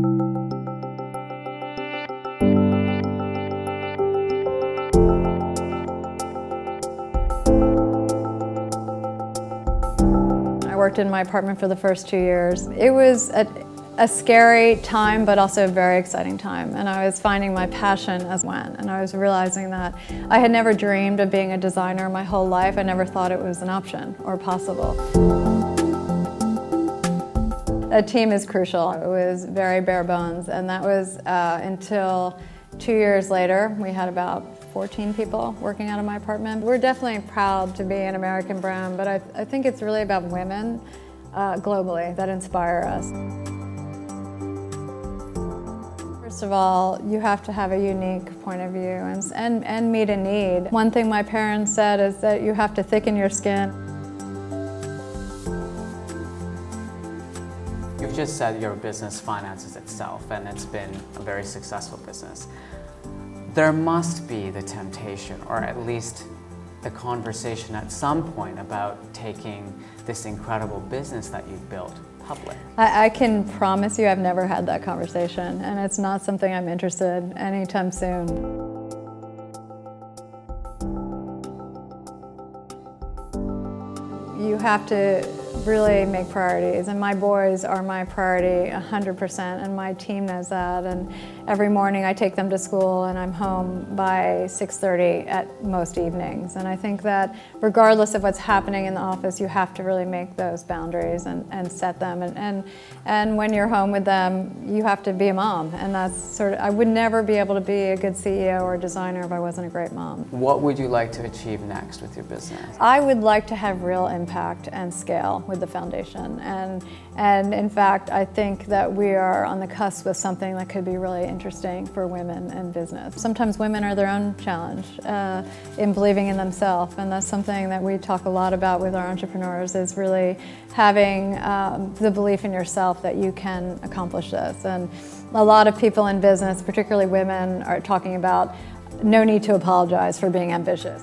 I worked in my apartment for the first 2 years. It was a scary time, but also a very exciting time. And I was finding my passion as when. And I was realizing that I had never dreamed of being a designer my whole life. I never thought it was an option or possible. A team is crucial. It was very bare bones. And that was until 2 years later. We had about 14 people working out of my apartment. We're definitely proud to be an American brand, but I think it's really about women globally that inspire us. First of all, you have to have a unique point of view and meet a need. One thing my parents said is that you have to thicken your skin. You've just said your business finances itself, and it's been a very successful business. There must be the temptation, or at least the conversation at some point, about taking this incredible business that you've built public. I can promise you I've never had that conversation, and it's not something I'm interested in anytime soon. You have to really make priorities, and my boys are my priority 100%, and my team knows that, and every morning I take them to school and I'm home by 6:30 at most evenings. And I think that regardless of what's happening in the office, you have to really make those boundaries and set them, and when you're home with them, you have to be a mom, and that's sort of, I would never be able to be a good CEO or designer if I wasn't a great mom. What would you like to achieve next with your business? I would like to have real impact and scale with the foundation, and in fact I think that we are on the cusp of something that could be really interesting for women in business. Sometimes women are their own challenge in believing in themselves, and that's something that we talk a lot about with our entrepreneurs, is really having the belief in yourself that you can accomplish this. And a lot of people in business, particularly women, are talking about no need to apologize for being ambitious.